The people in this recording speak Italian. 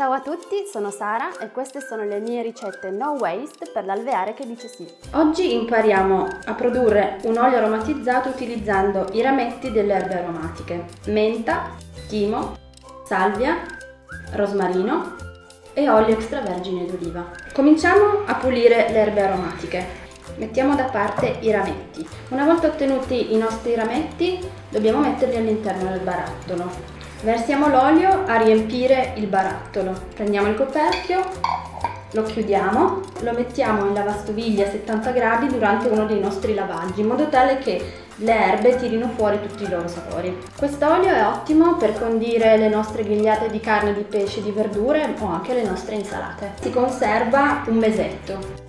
Ciao a tutti, sono Sara e queste sono le mie ricette no waste per l'alveare che dice sì. Oggi impariamo a produrre un olio aromatizzato utilizzando i rametti delle erbe aromatiche: menta, timo, salvia, rosmarino e olio extravergine d'oliva. Cominciamo a pulire le erbe aromatiche. Mettiamo da parte i rametti. Una volta ottenuti i nostri rametti, dobbiamo metterli all'interno del barattolo. Versiamo l'olio a riempire il barattolo. Prendiamo il coperchio, lo chiudiamo, lo mettiamo in lavastoviglie a 70 gradi durante uno dei nostri lavaggi, in modo tale che le erbe tirino fuori tutti i loro sapori. Quest'olio è ottimo per condire le nostre grigliate di carne, di pesce, di verdure o anche le nostre insalate. Si conserva un mesetto.